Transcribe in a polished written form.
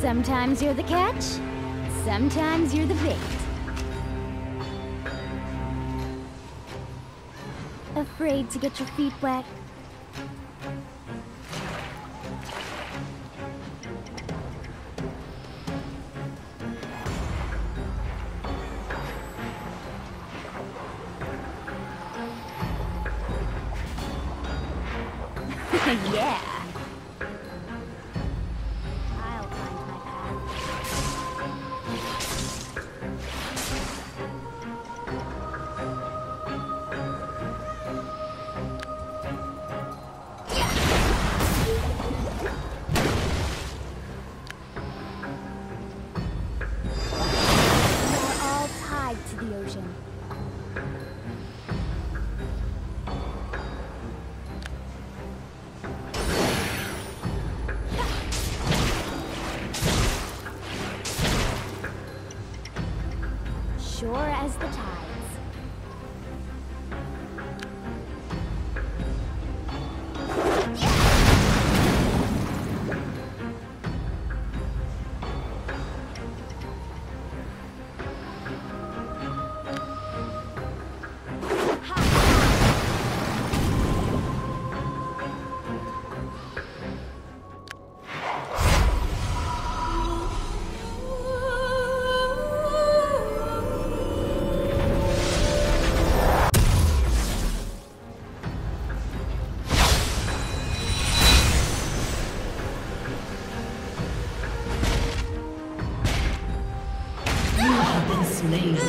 Sometimes you're the catch, sometimes you're the bait. Afraid to get your feet wet. Yeah! I'll find my path. Yeah. We're all tied to the ocean. Sure as the tides. Amazing.